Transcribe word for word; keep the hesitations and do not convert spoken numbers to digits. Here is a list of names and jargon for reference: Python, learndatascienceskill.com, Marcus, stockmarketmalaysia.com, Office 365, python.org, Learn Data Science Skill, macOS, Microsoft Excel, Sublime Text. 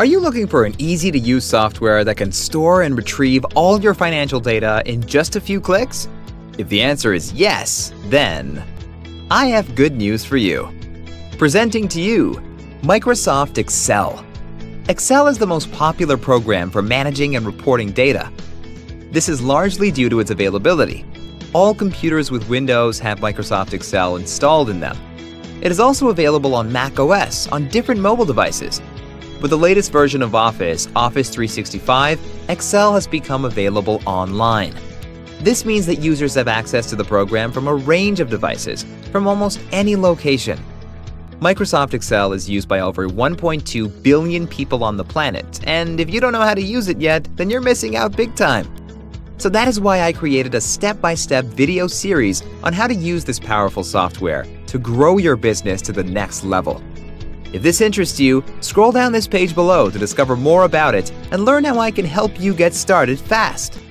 Are you looking for an easy-to-use software that can store and retrieve all your financial data in just a few clicks? If the answer is yes, then I have good news for you. Presenting to you, Microsoft Excel. Excel is the most popular program for managing and reporting data. This is largely due to its availability. All computers with Windows have Microsoft Excel installed in them. It is also available on macOS on different mobile devices. With the latest version of Office, Office three sixty-five, Excel has become available online. This means that users have access to the program from a range of devices, from almost any location. Microsoft Excel is used by over one point two billion people on the planet, and if you don't know how to use it yet, then you're missing out big time. So that is why I created a step-by-step video series on how to use this powerful software to grow your business to the next level. If this interests you, scroll down this page below to discover more about it and learn how I can help you get started fast.